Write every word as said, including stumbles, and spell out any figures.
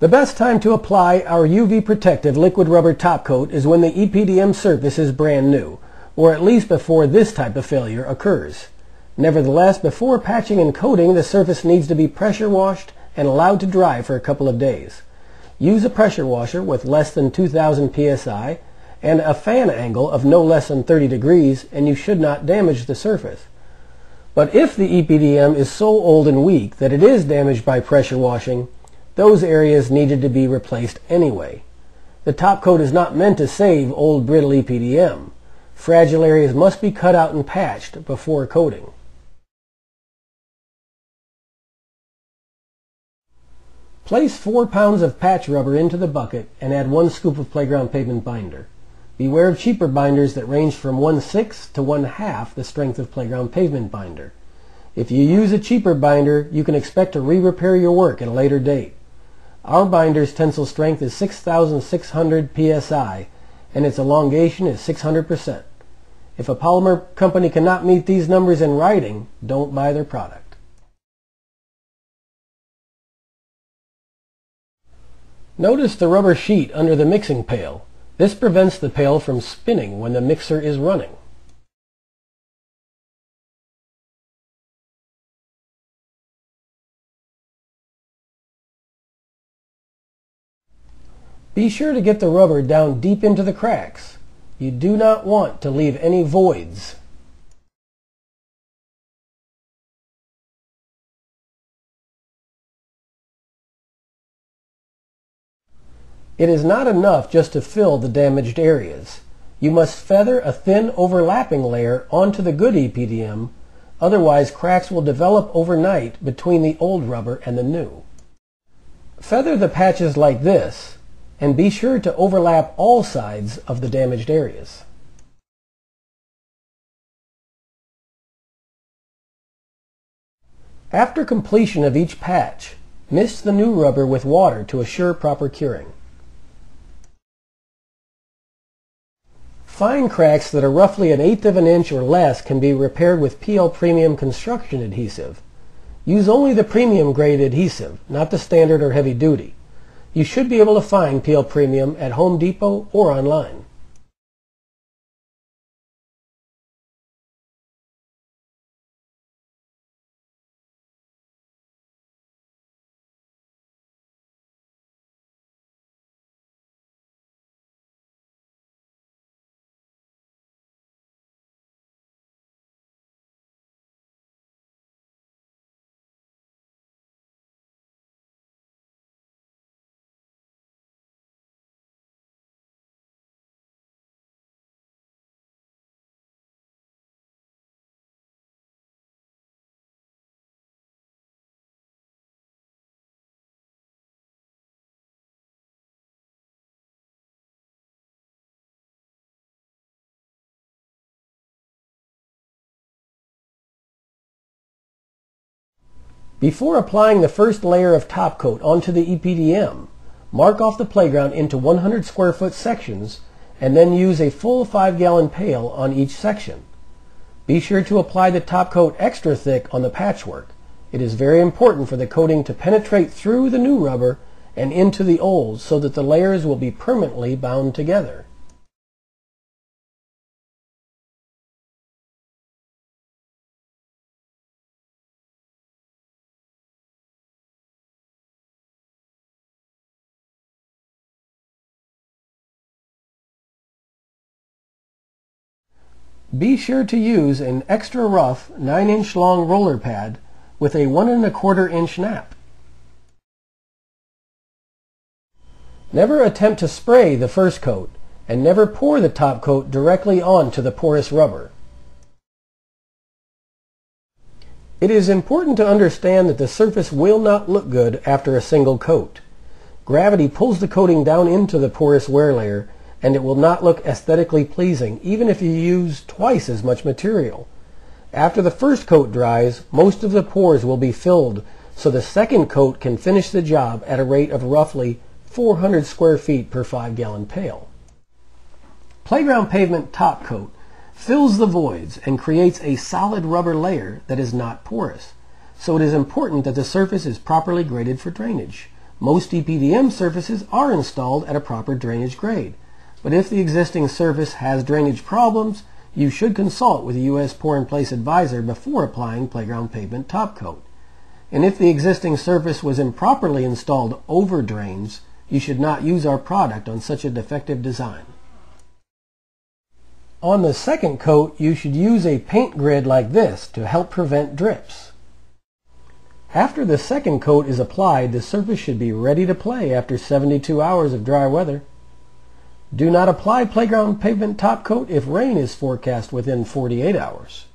The best time to apply our U V protective liquid rubber top coat is when the E P D M surface is brand new, or at least before this type of failure occurs. Nevertheless, before patching and coating, the surface needs to be pressure washed and allowed to dry for a couple of days. Use a pressure washer with less than two thousand P S I and a fan angle of no less than thirty degrees, and you should not damage the surface. But if the E P D M is so old and weak that it is damaged by pressure washing, those areas needed to be replaced anyway. The top coat is not meant to save old brittle E P D M. Fragile areas must be cut out and patched before coating. Place four pounds of patch rubber into the bucket and add one scoop of playground pavement binder. Beware of cheaper binders that range from one sixth to one half the strength of playground pavement binder. If you use a cheaper binder, you can expect to re-repair your work at a later date. Our binder's tensile strength is six thousand six hundred P S I, and its elongation is six hundred percent. If a polymer company cannot meet these numbers in writing, don't buy their product. Notice the rubber sheet under the mixing pail. This prevents the pail from spinning when the mixer is running. Be sure to get the rubber down deep into the cracks. You do not want to leave any voids. It is not enough just to fill the damaged areas. You must feather a thin overlapping layer onto the good E P D M, otherwise cracks will develop overnight between the old rubber and the new. Feather the patches like this, and be sure to overlap all sides of the damaged areas. After completion of each patch, mist the new rubber with water to assure proper curing. Fine cracks that are roughly an eighth of an inch or less can be repaired with P L Premium Construction Adhesive. Use only the premium grade adhesive, not the standard or heavy duty. You should be able to find P L Premium at Home Depot or online. Before applying the first layer of top coat onto the E P D M, mark off the playground into one hundred square foot sections and then use a full five gallon pail on each section. Be sure to apply the top coat extra thick on the patchwork. It is very important for the coating to penetrate through the new rubber and into the old so that the layers will be permanently bound together. Be sure to use an extra rough nine inch long roller pad with a one and a quarter inch nap. Never attempt to spray the first coat, and never pour the top coat directly onto the porous rubber. It is important to understand that the surface will not look good after a single coat. Gravity pulls the coating down into the porous wear layer, and it will not look aesthetically pleasing even if you use twice as much material. After the first coat dries, most of the pores will be filled, so the second coat can finish the job at a rate of roughly four hundred square feet per five gallon pail. Playground pavement top coat fills the voids and creates a solid rubber layer that is not porous, so it is important that the surface is properly graded for drainage, Most E P D M surfaces are installed at a proper drainage grade, but if the existing surface has drainage problems, you should consult with a U S Pour-in-Place advisor before applying playground pavement top coat. And if the existing surface was improperly installed over drains, you should not use our product on such a defective design. On the second coat, you should use a paint grid like this to help prevent drips. After the second coat is applied, the surface should be ready to play after seventy-two hours of dry weather. Do not apply playground pavement top coat if rain is forecast within forty-eight hours.